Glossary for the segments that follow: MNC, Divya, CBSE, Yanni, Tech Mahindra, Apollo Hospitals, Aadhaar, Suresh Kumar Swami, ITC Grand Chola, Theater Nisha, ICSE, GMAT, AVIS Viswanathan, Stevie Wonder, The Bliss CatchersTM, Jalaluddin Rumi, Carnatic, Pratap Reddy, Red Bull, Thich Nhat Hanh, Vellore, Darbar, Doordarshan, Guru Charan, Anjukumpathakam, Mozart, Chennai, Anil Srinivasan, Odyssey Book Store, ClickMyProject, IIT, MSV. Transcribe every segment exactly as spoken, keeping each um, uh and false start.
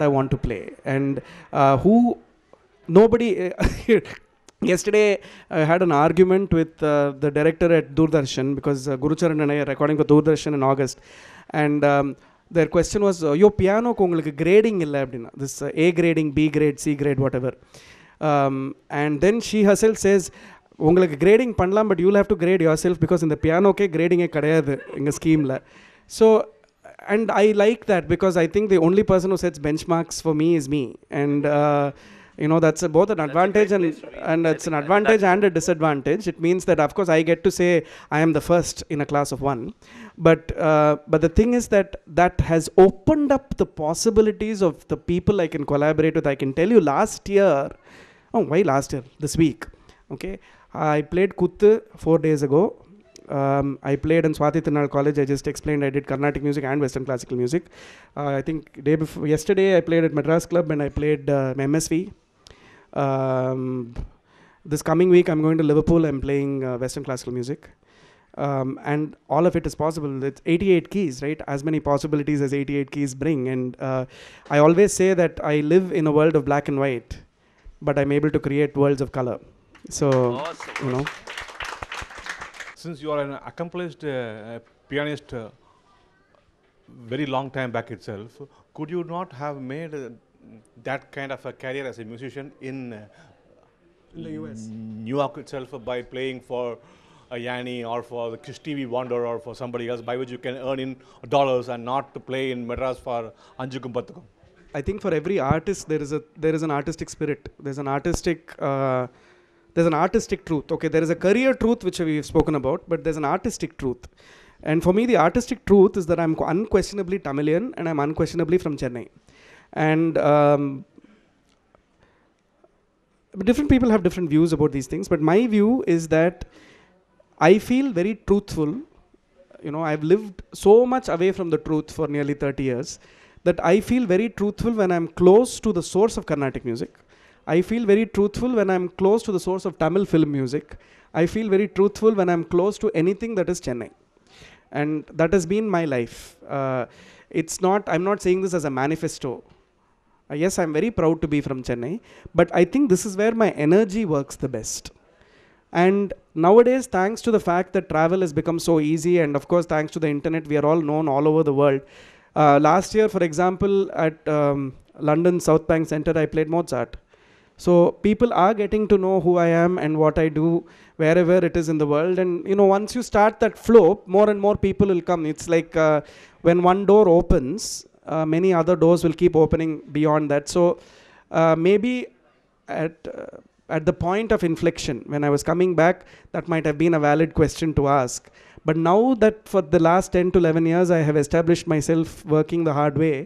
I want to play, and uh, who nobody yesterday I had an argument with uh, the director at Doordarshan, because uh, Guru Charan and I are recording for Doordarshan in August, and um, their question was, uh, yo piano ku ungalku grading illa appadina, this uh, A grading, B grade, C grade, whatever, um, and then she herself says, ungalku grading pannalam, but you'll have to grade yourself, because in the piano ke grading e kadayadhu inga scheme la. So, and I like that, because I think the only person who sets benchmarks for me is me, and uh, you know, that's a, both an that's advantage and and it's an advantage and a disadvantage. It means that of course I get to say I am the first in a class of one, but uh, but the thing is that that has opened up the possibilities of the people I can collaborate with. I can tell you, last year, oh why last year, this week, okay, I played Kuttu four days ago. Um, I played in Swathi Thirunal College. I just explained I did Carnatic music and Western classical music. Uh, I think day before yesterday I played at Madras Club, and I played uh, M S V. Um, this coming week I'm going to Liverpool. I'm playing uh, Western classical music, um, and all of it is possible. It's eighty-eight keys, right? As many possibilities as eighty-eight keys bring. And uh, I always say that I live in a world of black and white, but I'm able to create worlds of color. So awesome. You know. Since you are an accomplished uh, pianist uh, very long time back itself, could you not have made uh, that kind of a career as a musician in, uh, in the U S? New York itself, uh, by playing for uh, Yanni or for the Christy V. Wonder or for somebody else, by which you can earn in dollars and not to play in Madras for Anjukumpathakam? I think for every artist there is a there is an artistic spirit. There's an artistic. Uh, There's an artistic truth. Okay, there is a career truth which we've spoken about, but there's an artistic truth. And for me, the artistic truth is that I'm unquestionably Tamilian, and I'm unquestionably from Chennai. And um, different people have different views about these things, but my view is that I feel very truthful. You know, I've lived so much away from the truth for nearly thirty years that I feel very truthful when I'm close to the source of Carnatic music. I feel very truthful when I'm close to the source of Tamil film music. I feel very truthful when I'm close to anything that is Chennai. And that has been my life. Uh, it's not, I'm not saying this as a manifesto. Uh, yes, I'm very proud to be from Chennai, but I think this is where my energy works the best. And nowadays, thanks to the fact that travel has become so easy, and of course, thanks to the internet, we are all known all over the world. Uh, last year, for example, at um, London South Bank Centre, I played Mozart. So people are getting to know who I am and what I do wherever it is in the world. And you know, once you start that flow, more and more people will come. It's like uh, when one door opens, uh, many other doors will keep opening beyond that. So uh, maybe at, uh, at the point of inflection, when I was coming back, that might have been a valid question to ask. But now that for the last ten to eleven years, I have established myself working the hard way,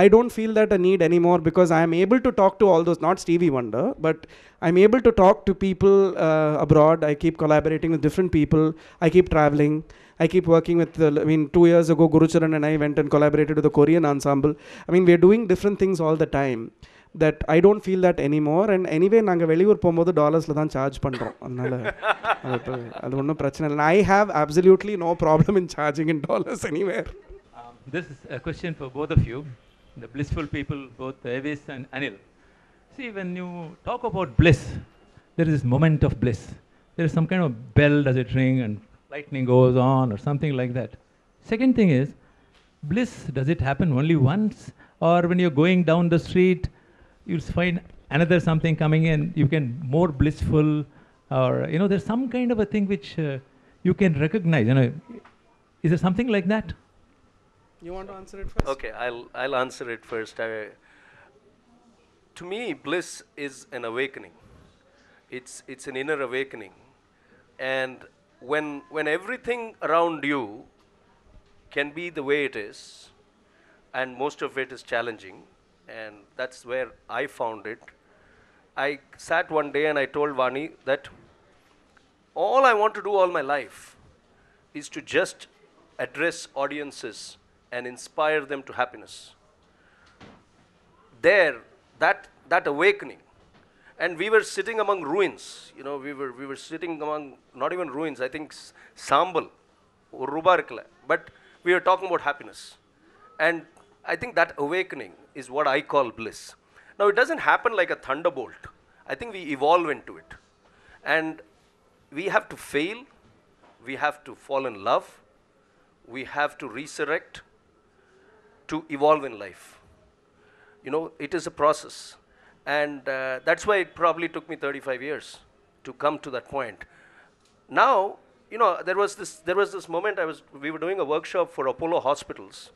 I don't feel that I need anymore, because I am able to talk to all those, not Stevie Wonder, but I'm able to talk to people uh, abroad. I keep collaborating with different people. I keep traveling. I keep working with, the, I mean, two years ago, Guru Charan and I went and collaborated with the Korean ensemble. I mean, we're doing different things all the time, that I don't feel that anymore. And anyway, nanga veliyur pogumbodhu dollars la dhan charge pandrom. And I have absolutely no problem in charging in dollars anywhere. Um, this is a question for both of you. The blissful people, both Avis and Anil. See, when you talk about bliss, there is this moment of bliss. There is some kind of bell does it ring and lightning goes on or something like that. Second thing is, bliss, does it happen only once? Or when you're going down the street, you'll find another something coming in, you can more blissful, or, you know, there's some kind of a thing which uh, you can recognize. You know, is there something like that? You want to answer it first? Okay, I'll, I'll answer it first. I, to me, bliss is an awakening. It's, it's an inner awakening. And when, when everything around you can be the way it is, and most of it is challenging, and that's where I found it. I sat one day and I told Vani that all I want to do all my life is to just address audiences and inspire them to happiness. There, that, that awakening. And we were sitting among ruins. You know, we were, we were sitting among, not even ruins, I think, sambal, or rubarikla. But we were talking about happiness. And I think that awakening is what I call bliss. Now, it doesn't happen like a thunderbolt. I think we evolve into it. And we have to fail. We have to fall in love. We have to resurrect to evolve in life. You know, it is a process. And uh, that's why it probably took me thirty-five years to come to that point. Now, you know, there was this, there was this moment I was, we were doing a workshop for Apollo Hospitals.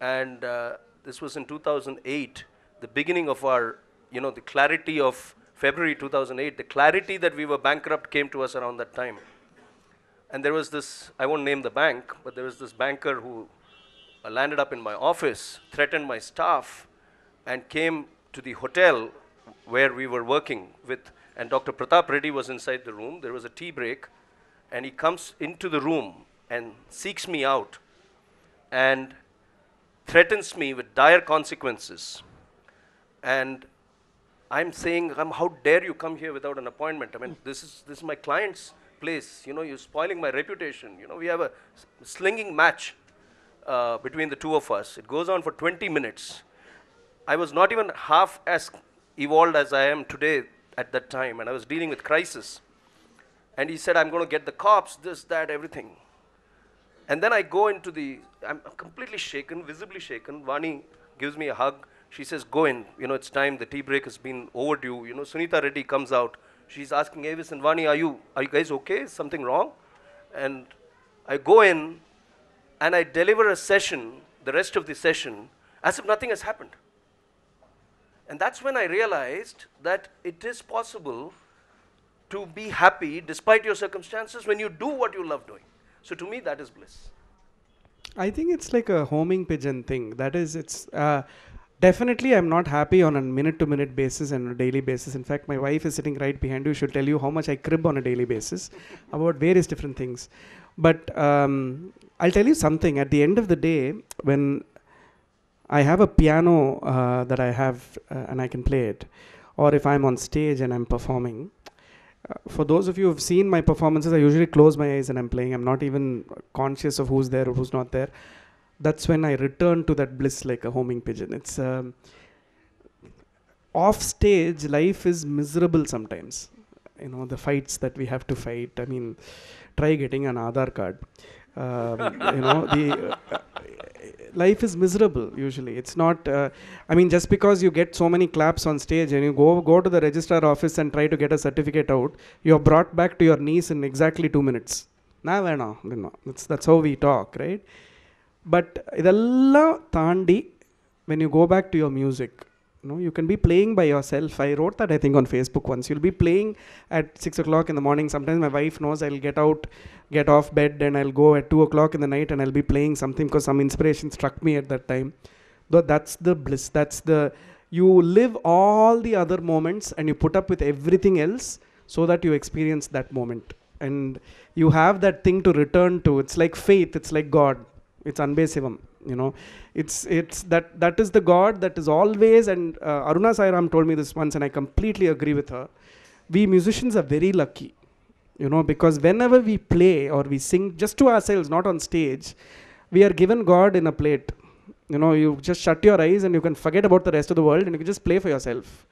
And uh, this was in two thousand eight, the beginning of our, you know, the clarity of February two thousand eight, the clarity that we were bankrupt came to us around that time. And there was this, I won't name the bank, but there was this banker who uh, landed up in my office, threatened my staff, and came to the hotel where we were working with, and Doctor Pratap Reddy was inside the room. There was a tea break, and he comes into the room and seeks me out and threatens me with dire consequences. And I'm saying, how dare you come here without an appointment? I mean, this is, this is my client's place. You know, you're spoiling my reputation. You know, we have a slinging match uh, between the two of us. It goes on for twenty minutes. I was not even half as evolved as I am today at that time, and I was dealing with crisis. And he said, I'm going to get the cops, this, that, everything. And then I go into the, I'm completely shaken, visibly shaken. Vani gives me a hug. She says, go in, you know, it's time, the tea break has been overdue. You know, Sunita Reddy comes out. She's asking Avis and Vani, are you, are you guys okay? Is something wrong? And I go in, and I deliver a session, the rest of the session, as if nothing has happened. And that's when I realized that it is possible to be happy despite your circumstances when you do what you love doing. So to me, that is bliss. I think it's like a homing pigeon thing. That is, it's uh, definitely I'm not happy on a minute-to-minute basis and a daily basis. In fact, my wife is sitting right behind you. She'll tell you how much I crib on a daily basis about various different things. But um, I'll tell you something. At the end of the day, when I have a piano uh, that I have uh, and I can play it, or if I'm on stage and I'm performing, uh, for those of you who've seen my performances, I usually close my eyes and I'm playing. I'm not even conscious of who's there or who's not there. That's when I return to that bliss like a homing pigeon. It's um, off stage, life is miserable sometimes. You know, the fights that we have to fight. I mean, try getting an Aadhaar card. Um, you know, the uh, life is miserable usually. It's not, uh, I mean, just because you get so many claps on stage and you go, go to the registrar office and try to get a certificate out, you're brought back to your knees in exactly two minutes. Nah, no, no, that's, that's how we talk, right? But when you go back to your music, you know, you can be playing by yourself. I wrote that, I think, on Facebook once. You'll be playing at six o'clock in the morning. Sometimes my wife knows I'll get out, get off bed, and I'll go at two o'clock in the night, and I'll be playing something because some inspiration struck me at that time. But that's the bliss. That's the, you live all the other moments, and you put up with everything else so that you experience that moment. And you have that thing to return to. It's like faith. It's like God. It's Anbe Sivam. You know, it's it's that that is the God that is always, and uh, Aruna Sairam told me this once, and I completely agree with her. We musicians are very lucky, you know, because whenever we play or we sing just to ourselves, not on stage, we are given God in a plate. You know, you just shut your eyes and you can forget about the rest of the world and you can just play for yourself.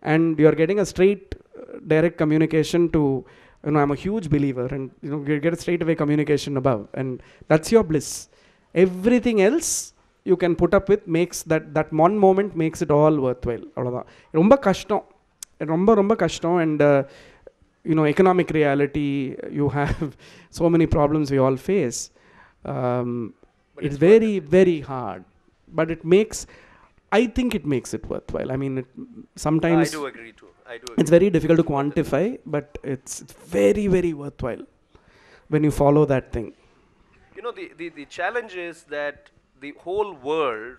And you are getting a straight, uh, direct communication to, you know, I'm a huge believer, and, you know, you get a straight away communication above, and that's your bliss. Everything else you can put up with makes that, that one moment makes it all worthwhile. Romba kashtam, romba romba kashtam, and uh, you know, economic reality, you have so many problems we all face. Um, it's, it's very, very hard, but it makes, I think it makes it worthwhile. I mean, it, sometimes I do agree too. I do agree. It's very difficult to quantify, but it's, it's very, very worthwhile when you follow that thing. You know, the, the, the challenge is that the whole world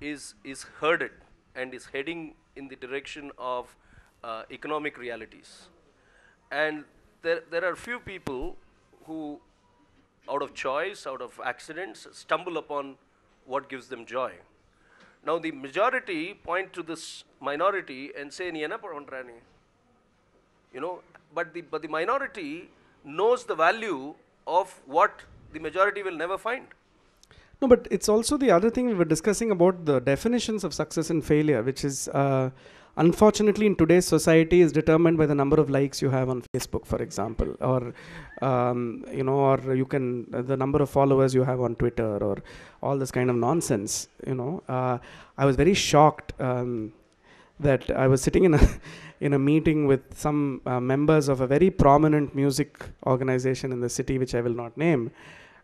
is, is herded and is heading in the direction of uh, economic realities. And there, there are few people who, out of choice, out of accidents, stumble upon what gives them joy. Now, the majority point to this minority and say, "Ni enna pandraani," you know, but the, but the minority knows the value of what the majority will never find. No, but it's also the other thing we were discussing about the definitions of success and failure, which is uh, unfortunately in today's society is determined by the number of likes you have on Facebook, for example, or um, you know, or you can uh, the number of followers you have on Twitter, or all this kind of nonsense. You know, uh, I was very shocked um, that I was sitting in a in a meeting with some uh, members of a very prominent music organization in the city, which I will not name.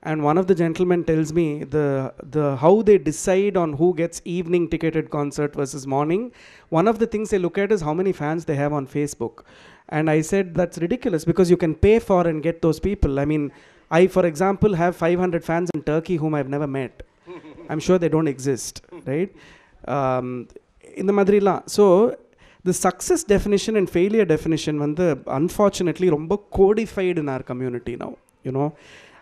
And one of the gentlemen tells me the, the how they decide on who gets evening ticketed concert versus morning. One of the things they look at is how many fans they have on Facebook. And I said, that's ridiculous, because you can pay for and get those people. I mean, I, for example, have five hundred fans in Turkey whom I've never met. I'm sure they don't exist, right? Um, in the Madrila. So the success definition and failure definition, when the, unfortunately, romba codified in our community now, you know.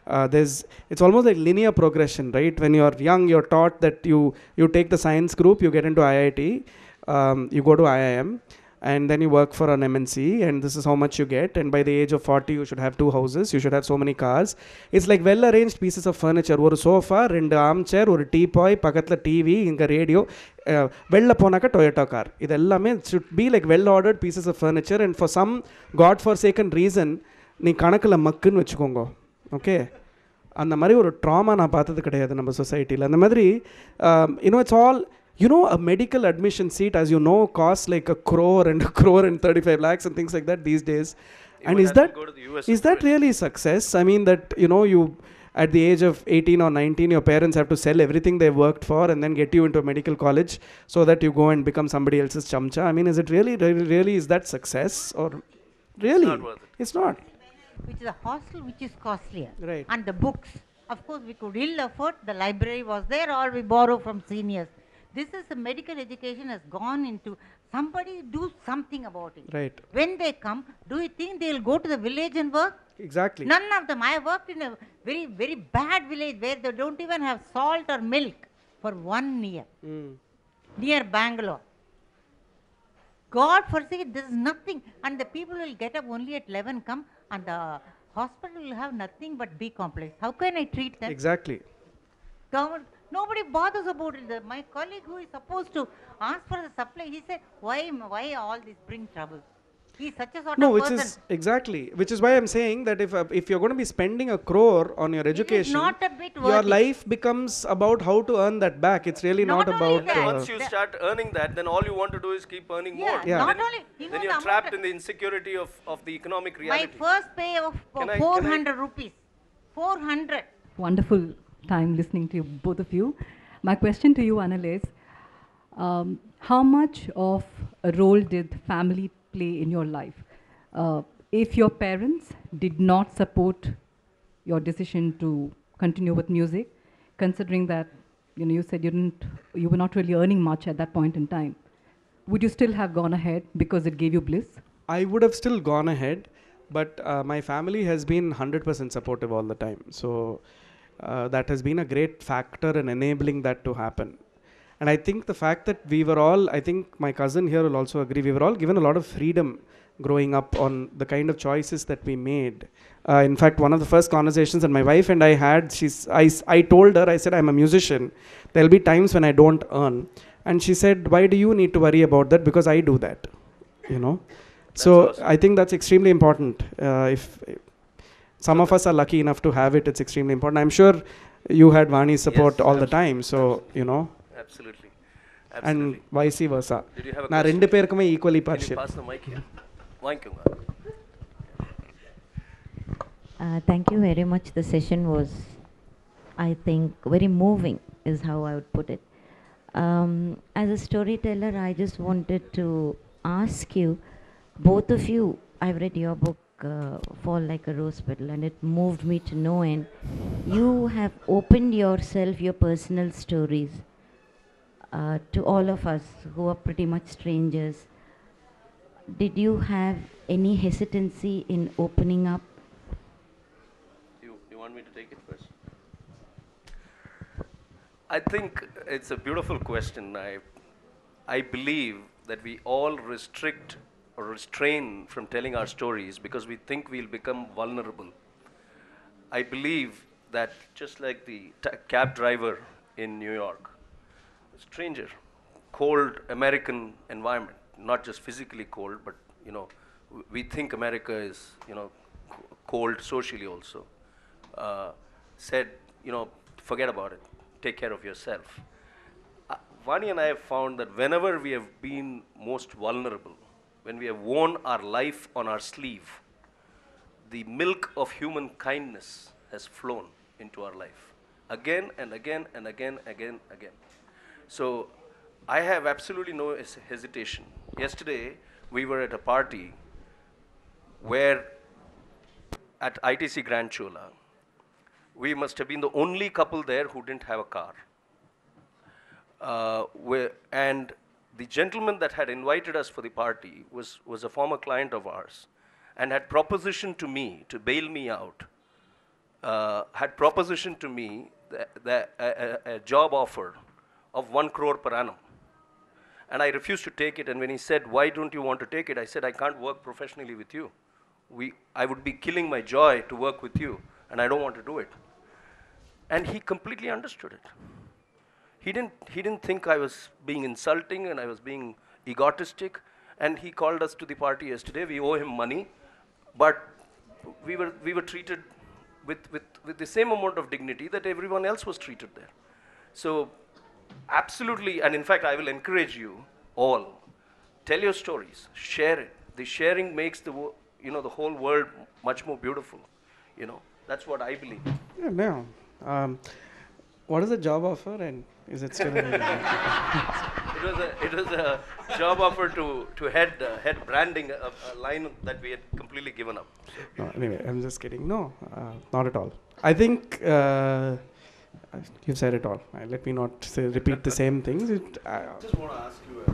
Uh, there's, it's almost like linear progression, right? When you're young, you're taught that you, you take the science group, you get into I I T, um, you go to I I M, and then you work for an M N C, and this is how much you get, and by the age of forty, you should have two houses, you should have so many cars. It's like well-arranged pieces of furniture. One sofa, two armchair, one teapoy, pakatla T V, inga radio, uh, vella ponaka Toyota car. It should be like well-ordered pieces of furniture, and for some godforsaken reason, you kanakala makku vechukongo. Okay, and the mari or trauma na paathathu kedaiyadhu namma society la. And the madri, you know, it's all, you know, a medical admission seat, as you know, costs like a crore and a crore and thirty-five lakhs and things like that these days. And is that is that really success? I mean, that, you know, you at the age of eighteen or nineteen, your parents have to sell everything they've worked for and then get you into a medical college so that you go and become somebody else's chamcha. I mean, is it really, really, really is that success? Or really, it's not worth it. It's not. Which is a hostel, which is costlier. Right. And the books, of course, we could ill afford. The library was there, or we borrow from seniors. This is the medical education has gone into, somebody do something about it. Right. When they come, do you think they will go to the village and work? Exactly. None of them. I worked in a very, very bad village where they don't even have salt or milk for one year. Mm. Near Bangalore. God forsake it, there is nothing. And the people will get up only at eleven, come. And the hospital will have nothing but B complex. How can I treat them? Exactly. Government, nobody bothers about it. The, my colleague who is supposed to ask for the supply, he said, why, why all this bring trouble? He's such a sort no, of which person. No, which is exactly, which is why I'm saying that if uh, if you're going to be spending a crore on your education, not a bit worth your life it. Becomes about how to earn that back. It's really not, not about. That. Uh, Once you start earning that, then all you want to do is keep earning yeah, more. Yeah. Not then, only. You then you're the trapped in the insecurity of of the economic reality. My first pay of uh, four hundred rupees, four hundred. Wonderful time listening to you, both of you. My question to you, Annalise, um, how much of a role did family play in your life? Uh, if your parents did not support your decision to continue with music, considering that, you know, you said you didn't, you were not really earning much at that point in time, would you still have gone ahead because it gave you bliss? I would have still gone ahead, but uh, my family has been one hundred percent supportive all the time. So uh, that has been a great factor in enabling that to happen. And I think the fact that we were all, I think my cousin here will also agree, we were all given a lot of freedom growing up on the kind of choices that we made. Uh, in fact, one of the first conversations that my wife and I had, she's, I, I told her, I said, I'm a musician. There'll be times when I don't earn. And she said, why do you need to worry about that? Because I do that, you know. So awesome. I think that's extremely important. Uh, if, if some of us are lucky enough to have it, it's extremely important. I'm sure you had Vani's support yes, all absolutely. The time, so, absolutely. You know. Absolutely. Absolutely. And vice versa. Did you have a question? Na rendu me equally partial. Can you pass the mic here? Thank you. Uh, thank you very much. The session was, I think, very moving is how I would put it. Um, as a storyteller, I just wanted to ask you, both of you, I've read your book, uh, Fall Like a Rose Petal, and it moved me to no end. You have opened yourself, your personal stories, Uh, to all of us who are pretty much strangers. Did you have any hesitancy in opening up? You, you want me to take it first? I think it's a beautiful question. I, I believe that we all restrict or restrain from telling our stories because we think we'll become vulnerable. I believe that just like the ta cab driver in New York, a stranger, cold American environment, not just physically cold, but, you know, we think America is, you know, cold socially also, uh, said, you know, forget about it, take care of yourself. Uh, Vani and I have found that whenever we have been most vulnerable, when we have worn our life on our sleeve, the milk of human kindness has flown into our life again and again and again, again, again. So I have absolutely no hesitation. Yesterday, we were at a party where at I T C Grand Chola, we must have been the only couple there who didn't have a car. Uh, where, and the gentleman that had invited us for the party was, was a former client of ours and had propositioned to me to bail me out, uh, had propositioned to me the, the, a, a job offer of one crore per annum. And I refused to take it, and when he said, why don't you want to take it? I said, I can't work professionally with you. We, I would be killing my joy to work with you, and I don't want to do it. And he completely understood it. He didn't, he didn't think I was being insulting and I was being egotistic, and he called us to the party yesterday. We owe him money, but we were, we were treated with, with, with the same amount of dignity that everyone else was treated there. So, absolutely, and in fact, I will encourage you all, tell your stories, share it. The sharing makes the, you know, the whole world much more beautiful, you know. That's what I believe. Yeah, no. Um, what is the job offer, and is it still available? It was a, it was a job offer to, to head, uh, head branding, a, a line that we had completely given up. No, anyway, I'm just kidding. No, uh, not at all. I think... Uh, You've said it all. Uh, let me not say, repeat the same things. It, uh, I just want to ask you, uh,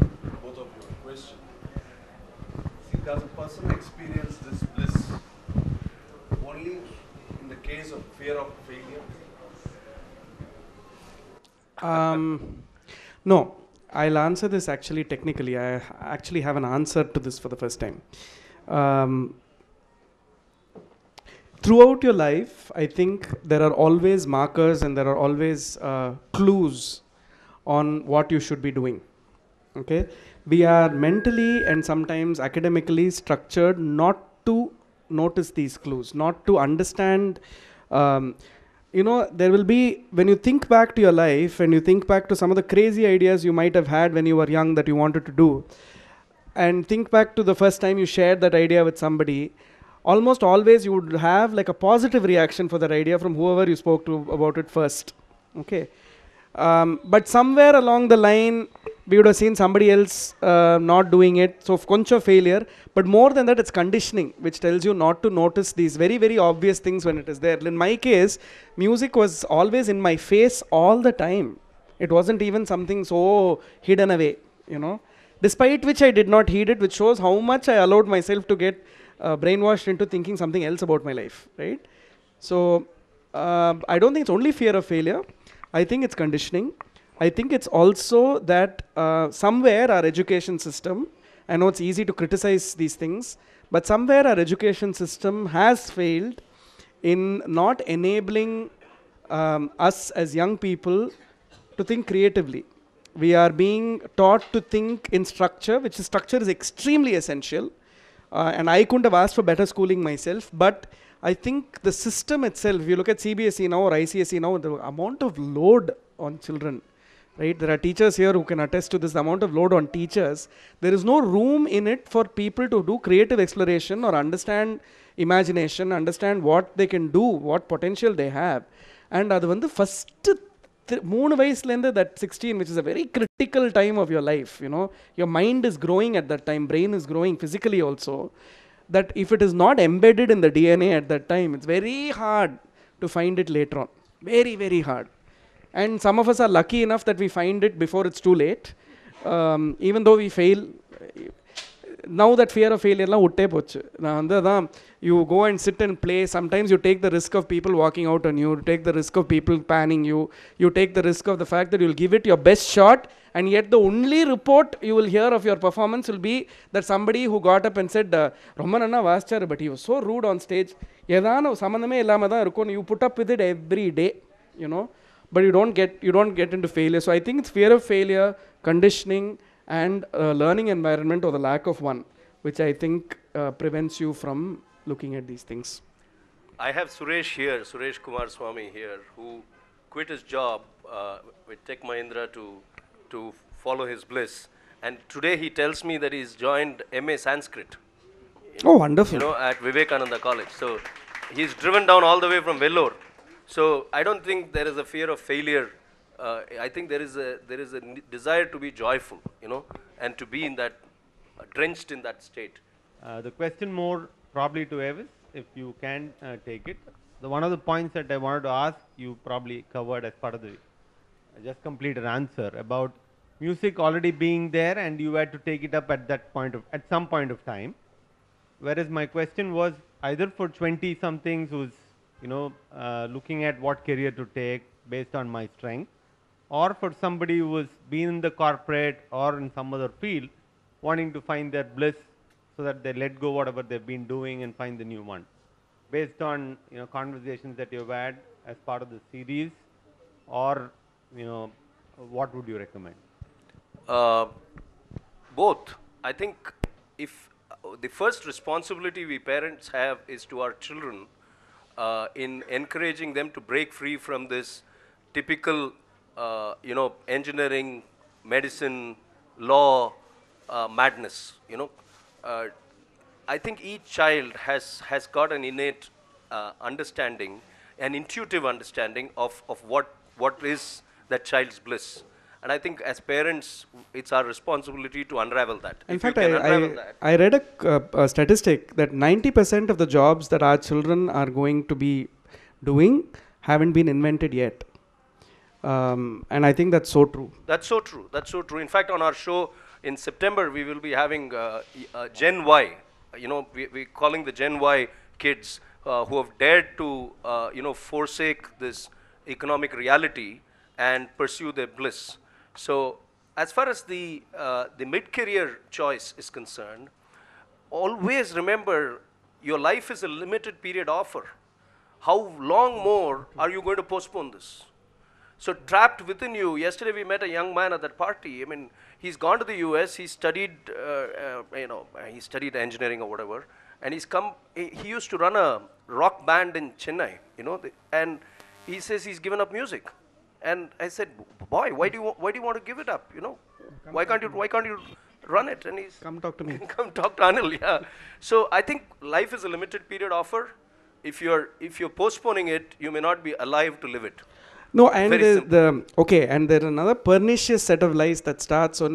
both of you, a question. See, does a person experience this bliss only in the case of fear of failure? Um, no. I'll answer this actually technically. I actually have an answer to this for the first time. Um, Throughout your life, I think there are always markers and there are always uh, clues on what you should be doing. Okay, we are mentally and sometimes academically structured not to notice these clues, not to understand. Um, you know, there will be, when you think back to your life and you think back to some of the crazy ideas you might have had when you were young that you wanted to do, and think back to the first time you shared that idea with somebody, almost always you would have like a positive reaction for that idea from whoever you spoke to about it first. Okay. Um, but somewhere along the line, we would have seen somebody else uh, not doing it. So, koncha failure. But more than that, it's conditioning, which tells you not to notice these very, very obvious things when it is there. In my case, music was always in my face all the time. It wasn't even something so hidden away, you know. Despite which I did not heed it, which shows how much I allowed myself to get Uh, brainwashed into thinking something else about my life, right? So, uh, I don't think it's only fear of failure. I think it's conditioning. I think it's also that uh, somewhere our education system, I know it's easy to criticize these things, but somewhere our education system has failed in not enabling um, us as young people to think creatively. We are being taught to think in structure, which is structure is extremely essential. Uh, and I couldn't have asked for better schooling myself, but I think the system itself, if you look at C B S E now or I C S E now, the amount of load on children, right? There are teachers here who can attest to this, the amount of load on teachers. There is no room in it for people to do creative exploration or understand imagination, understand what they can do, what potential they have. And that's the first moon wise lender that sixteen, which is a very critical time of your life, you know, your mind is growing at that time, brain is growing physically also, that if it is not embedded in the D N A at that time, it's very hard to find it later on, very, very hard. And some of us are lucky enough that we find it before it's too late, um, even though we fail. Now that fear of failure, you go and sit and play. Sometimes you take the risk of people walking out on you, you take the risk of people panning you, you take the risk of the fact that you'll give it your best shot and yet the only report you will hear of your performance will be that somebody who got up and said, Romanana Vaschar, but he was so rude on stage. You put up with it every day, you know, but you don't get, you don't get into failure. So I think it's fear of failure, conditioning, and uh, learning environment or the lack of one, which I think uh, prevents you from looking at these things. I have Suresh here, Suresh Kumar Swami here, who quit his job uh, with Tech Mahindra to, to follow his bliss. And today he tells me that he's joined M A Sanskrit. Oh, wonderful. You know, at Vivekananda College. So he's driven down all the way from Vellore. So I don't think there is a fear of failure. Uh, I think there is a there is a desire to be joyful, you know, and to be in that, uh, drenched in that state. Uh, the question more probably to Avis, if you can uh, take it. The one of the points that I wanted to ask, you probably covered as part of the uh, just completed answer about music already being there and you had to take it up at that point of at some point of time. Whereas my question was either for twenty somethings who's, you know, uh, looking at what career to take based on my strength, or for somebody who has been in the corporate or in some other field, wanting to find their bliss so that they let go whatever they've been doing and find the new one. Based on, you know, conversations that you've had as part of the series, or, you know, what would you recommend? Uh, both. I think if uh, the first responsibility we parents have is to our children uh, in encouraging them to break free from this typical Uh, you know, engineering, medicine, law, uh, madness, you know. Uh, I think each child has, has got an innate uh, understanding, an intuitive understanding of, of what, what is that child's bliss. And I think as parents, it's our responsibility to unravel that. In if fact, I, unravel I, that. I read a, uh, a statistic that ninety percent of the jobs that our children are going to be doing haven't been invented yet. Um, and I think that's so true. That's so true. That's so true. In fact, on our show in September, we will be having uh, uh, Gen Y. You know, we, we're calling the Gen Y kids uh, who have dared to, uh, you know, forsake this economic reality and pursue their bliss. So, as far as the, uh, the mid-career choice is concerned, always remember your life is a limited period offer. How long more are you going to postpone this? So trapped within you, yesterday we met a young man at that party. I mean, he's gone to the U S, he studied, uh, uh, you know, he studied engineering or whatever, and he's come, he, he used to run a rock band in Chennai, you know, the, and he says he's given up music. And I said, boy, why do you, why do you want to give it up, you know? Come why can't you, why can't you run it? And he's... Come talk to me. Come talk to Anil, yeah. So I think life is a limited period offer. If you're, if you're postponing it, you may not be alive to live it. No, and the, the, okay, and there's another pernicious set of lies that starts on,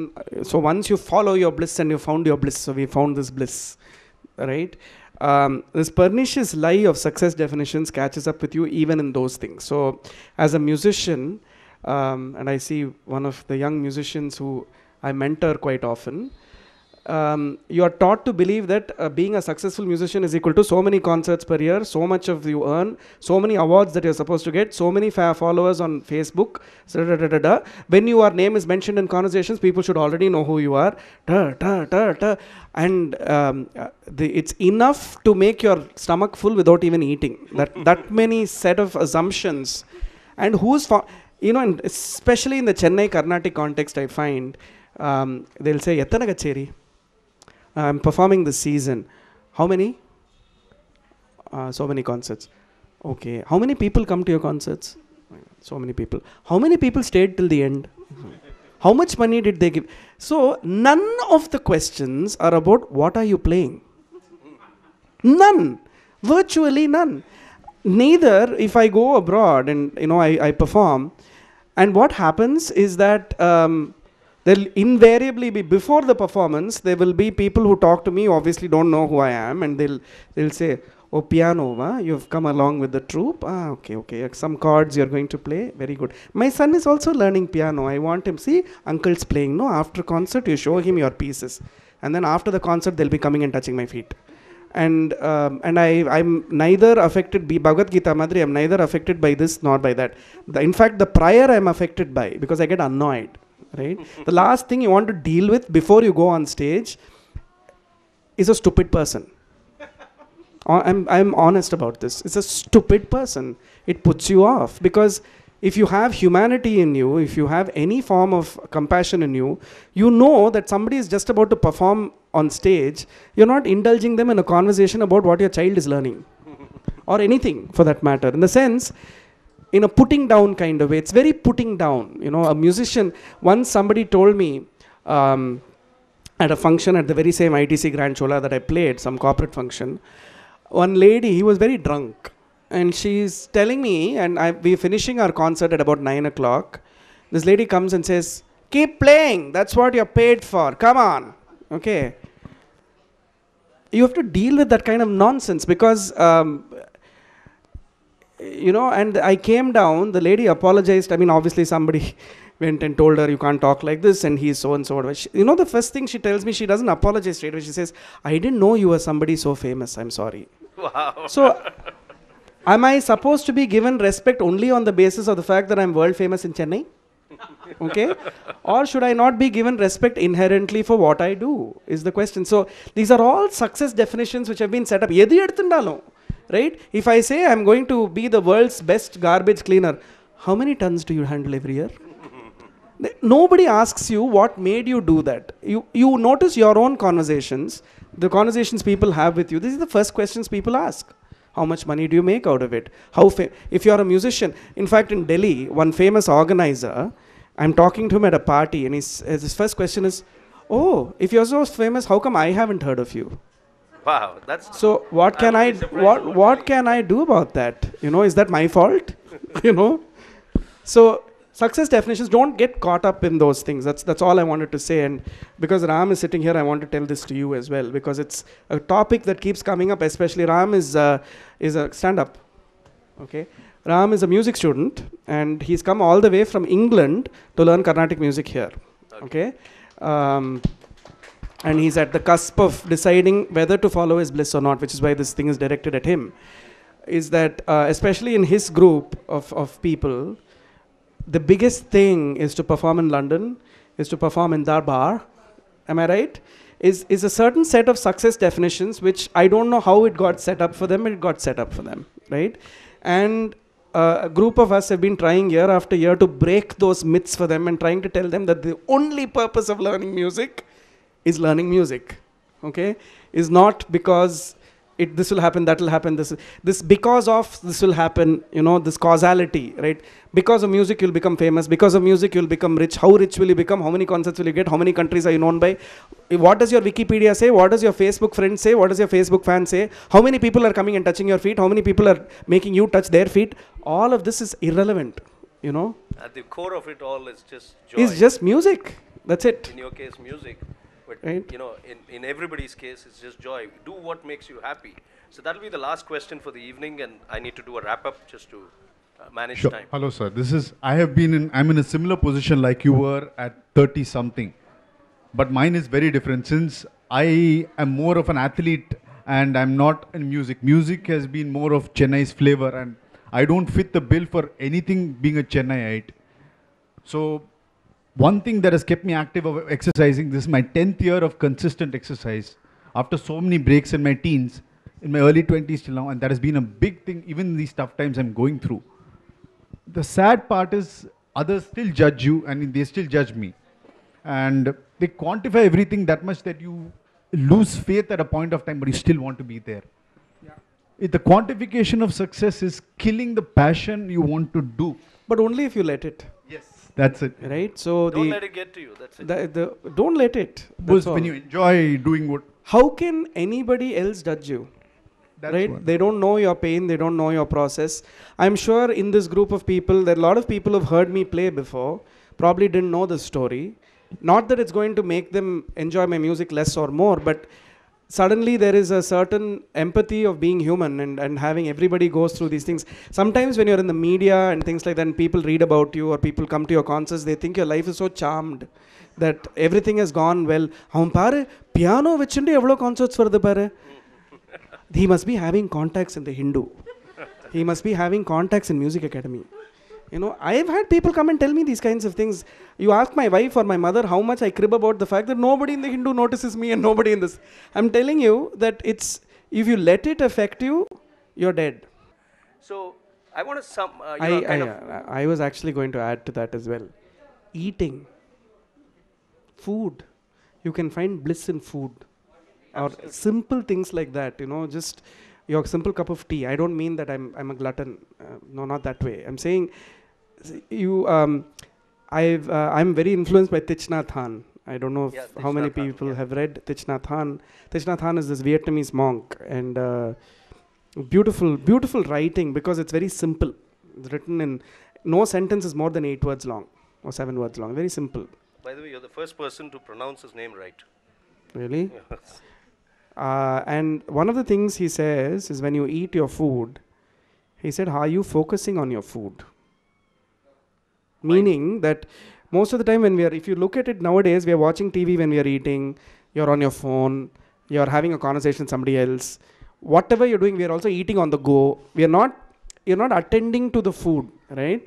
so once you follow your bliss and you found your bliss, so we found this bliss, right? Um, this pernicious lie of success definitions catches up with you even in those things. So as a musician, um, and I see one of the young musicians who I mentor quite often, Um, you are taught to believe that uh, being a successful musician is equal to so many concerts per year, so much of you earn, so many awards that you're supposed to get, so many fa followers on Facebook, da, da, da, da, da. When your name is mentioned in conversations, people should already know who you are, da, da, da, da. And um, the, it's enough to make your stomach full without even eating. That, that many set of assumptions. And who's, you know, and especially in the Chennai Carnatic context, I find, um, they'll say, Yathana Kacheri. I'm performing this season. How many? Uh, so many concerts. Okay. How many people come to your concerts? So many people. How many people stayed till the end? How much money did they give? So none of the questions are about what are you playing? None. Virtually none. Neither if I go abroad and, you know, I, I perform. And what happens is that... Um, There'll invariably be, before the performance, there will be people who talk to me, obviously don't know who I am, and they'll they'll say, oh, piano, huh? You've come along with the troupe. Ah, okay, okay, some chords you're going to play, very good. My son is also learning piano. I want him, see, uncle's playing, no? After concert, you show him your pieces. And then after the concert, they'll be coming and touching my feet. And um, and I, I'm neither affected by Bhagavad Gita Madri, I'm neither affected by this nor by that. The, in fact, the prior I'm affected by, because I get annoyed. right? The last thing you want to deal with before you go on stage is a stupid person. I'm, I'm honest about this. It's a stupid person. It puts you off, because if you have humanity in you, if you have any form of compassion in you, you know that somebody is just about to perform on stage. You're not indulging them in a conversation about what your child is learning or anything for that matter. In the sense, in a putting down kind of way, it's very putting down. You know, a musician, once somebody told me, um, at a function at the very same I T C Grand Chola that I played, some corporate function, one lady, he was very drunk. And she's telling me, and I, we're finishing our concert at about nine o'clock. This lady comes and says, keep playing. That's what you're paid for. Come on. Okay. You have to deal with that kind of nonsense because, um, you know, and I came down. The lady apologized. I mean, obviously somebody went and told her, you can't talk like this, and he's so and so. She, you know, the first thing she tells me, she doesn't apologize straight away. She says, I didn't know you were somebody so famous. I'm sorry. Wow. So... am I supposed to be given respect only on the basis of the fact that I'm world famous in Chennai? Okay? Or should I not be given respect inherently for what I do, is the question. So these are all success definitions which have been set up. Right? If I say I'm going to be the world's best garbage cleaner, how many tons do you handle every year? Nobody asks you what made you do that. You, you notice your own conversations, the conversations people have with you. These are the first questions people ask. How much money do you make out of it? How fa if you're a musician, in fact, in Delhi, one famous organizer, I'm talking to him at a party, and he's, his first question is, oh, if you're so famous, how come I haven't heard of you? Wow, that's... So what can I, what, what can I do about that? You know, is that my fault? You know? So success definitions, don't get caught up in those things. That's, that's all I wanted to say. And because Ram is sitting here, I want to tell this to you as well, because it's a topic that keeps coming up, especially Ram is, uh, is a stand-up. Okay? Ram is a music student, and he's come all the way from England to learn Carnatic music here. Okay? Um, and he's at the cusp of deciding whether to follow his bliss or not, which is why this thing is directed at him. Is that, uh, especially in his group of, of people, the biggest thing is to perform in London, is to perform in Darbar, am I right? Is, is a certain set of success definitions, which I don't know how it got set up for them, it got set up for them, right? And uh, a group of us have been trying year after year to break those myths for them and trying to tell them that the only purpose of learning music is learning music, okay? Is not because it, this will happen, that will happen, this, this because of this will happen, you know, this causality, right? Because of music, you'll become famous. Because of music, you'll become rich. How rich will you become? How many concerts will you get? How many countries are you known by? What does your Wikipedia say? What does your Facebook friend say? What does your Facebook fan say? How many people are coming and touching your feet? How many people are making you touch their feet? All of this is irrelevant, you know? At the core of it all is just joy. It's just music. That's it. In your case, music. But, right. You know, in, in everybody's case, it's just joy. Do what makes you happy. So that'll be the last question for the evening, and I need to do a wrap-up just to uh, manage sure. time. Hello, sir. This is, I have been in, I'm in a similar position like you were at thirty something. But mine is very different since I am more of an athlete and I'm not in music. Music has been more of Chennai's flavor, and I don't fit the bill for anything being a Chennaiite. So... one thing that has kept me active of exercising, this is my tenth year of consistent exercise after so many breaks in my teens, in my early twenties till now, and that has been a big thing even in these tough times I'm going through. The sad part is others still judge you and they still judge me. And they quantify everything that much that you lose faith at a point of time, but you still want to be there. Yeah. It, the quantification of success is killing the passion you want to do. But only if you let it. Yes. That's it. Right? So don't the, let it get to you. That's it. The, the, don't let it. That's when all. You enjoy doing what... How can anybody else judge you? That's right? One. They don't know your pain. They don't know your process. I'm sure in this group of people, there are a lot of people who have heard me play before, probably didn't know the story. Not that it's going to make them enjoy my music less or more, but suddenly there is a certain empathy of being human and, and having everybody goes through these things. Sometimes when you're in the media and things like that and people read about you or people come to your concerts, they think your life is so charmed that everything has gone well. Piano concerts for he must be having contacts in the Hindu. He must be having contacts in music academy. You know, I've had people come and tell me these kinds of things. You ask my wife or my mother how much I crib about the fact that nobody in the Hindu notices me and nobody in this. I'm telling you that it's, if you let it affect you, you're dead. So, I want to sum, uh, you I, know, kind I, of... Uh, I was actually going to add to that as well. Eating. Food. You can find bliss in food. Absolutely. Or simple things like that, you know, just your simple cup of tea. I don't mean that I'm, I'm a glutton. Uh, no, not that way. I'm saying you, um, I've, uh, I'm very influenced by Thich Nhat Hanh. I don't know yeah, how Thich many Nhat people Hanh, yeah. have read Thich Nhat Hanh. Thich Nhat Hanh is this Vietnamese monk, and uh, beautiful, beautiful writing because it's very simple. It's written in, no sentence is more than eight words long or seven words long. Very simple. By the way, you're the first person to pronounce his name right. Really? Yes. Uh, and one of the things he says is when you eat your food, he said, are you focusing on your food? Right. Meaning that most of the time when we are, if you look at it nowadays, we are watching T V when we are eating, you're on your phone, you're having a conversation with somebody else. Whatever you're doing, we are also eating on the go. We are not, you're not attending to the food, right?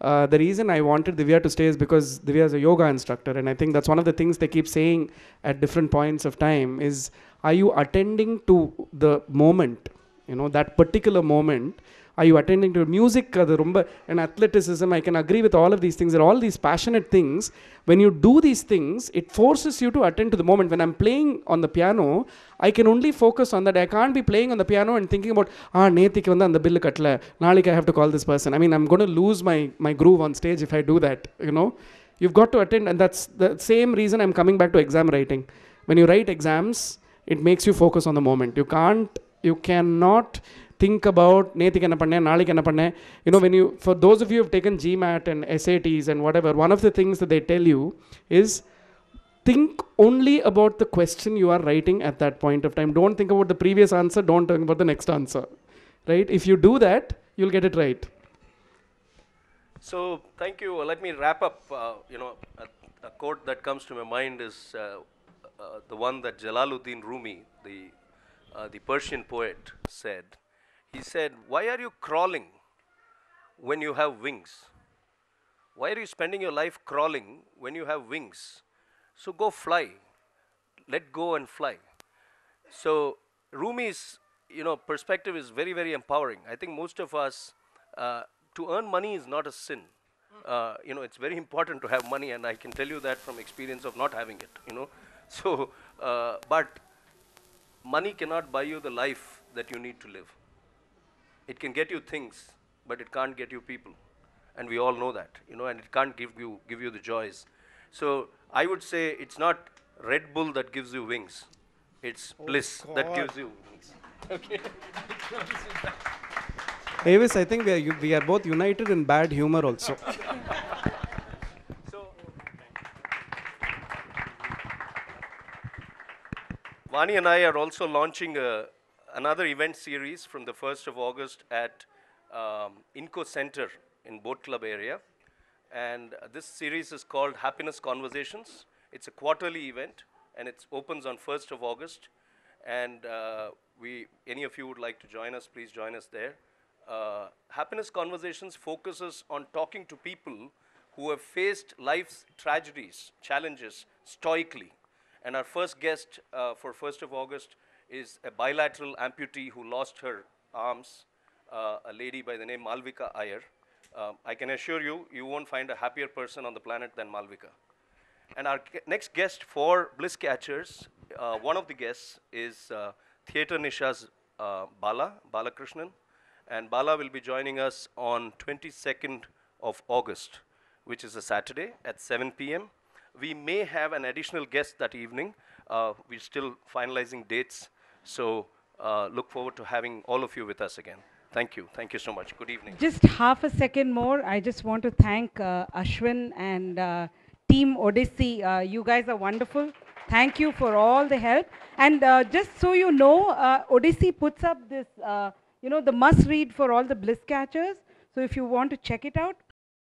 Uh, the reason I wanted Divya to stay is because Divya is a yoga instructor, and I think that's one of the things they keep saying at different points of time is, are you attending to the moment, you know, that particular moment? Are you attending to music, uh, the rumba, and athleticism? I can agree with all of these things. They're all these passionate things. When you do these things, it forces you to attend to the moment. When I'm playing on the piano, I can only focus on that. I can't be playing on the piano and thinking about, ah, Nethi ki vanda and the bill katla. Nalik, I have to call this person. I mean, I'm going to lose my, my groove on stage if I do that, you know. You've got to attend, and that's the same reason I'm coming back to exam writing. When you write exams, it makes you focus on the moment. You can't, you cannot... think about, you know, when you, for those of you who have taken G MAT and S A Ts and whatever, one of the things that they tell you is think only about the question you are writing at that point of time. Don't think about the previous answer, don't think about the next answer, right? If you do that, you'll get it right. So, thank you. Let me wrap up. Uh, you know, a, a quote that comes to my mind is uh, uh, the one that Jalaluddin Rumi, the, uh, the Persian poet, said. He said, why are you crawling when you have wings? Why are you spending your life crawling when you have wings? So go fly. Let go and fly. So Rumi's, you know, perspective is very, very empowering. I think most of us, uh, to earn money is not a sin. Uh, you know, it's very important to have money, and I can tell you that from experience of not having it, you know. So, uh, but money cannot buy you the life that you need to live. It can get you things, but it can't get you people. And we all know that, you know, and it can't give you, give you the joys. So I would say it's not Red Bull that gives you wings. It's oh bliss God. that gives you wings. Okay. Avis, I think we are, we are both united in bad humor also. So, Vani and I are also launching a another event series from the first of August at um, INCO Center in Boat Club area. And uh, this series is called Happiness Conversations. It's a quarterly event, and it opens on first of August. And uh, we, any of you would like to join us, please join us there. Uh, Happiness Conversations focuses on talking to people who have faced life's tragedies, challenges, stoically. And our first guest uh, for first of August is a bilateral amputee who lost her arms, uh, a lady by the name Malvika Iyer. Um, I can assure you, you won't find a happier person on the planet than Malvika. And our next guest for Bliss Catchers, uh, one of the guests is uh, Theater Nisha's uh, Bala, Balakrishnan. And Bala will be joining us on twenty-second of August, which is a Saturday at seven p m We may have an additional guest that evening. Uh, we're still finalizing dates. So uh, look forward to having all of you with us again. Thank you. Thank you so much. Good evening. Just half a second more. I just want to thank uh, Ashwin and uh, Team Odyssey. Uh, you guys are wonderful. Thank you for all the help. And uh, just so you know, uh, Odyssey puts up this, uh, you know, the must read for all the bliss catchers. So if you want to check it out,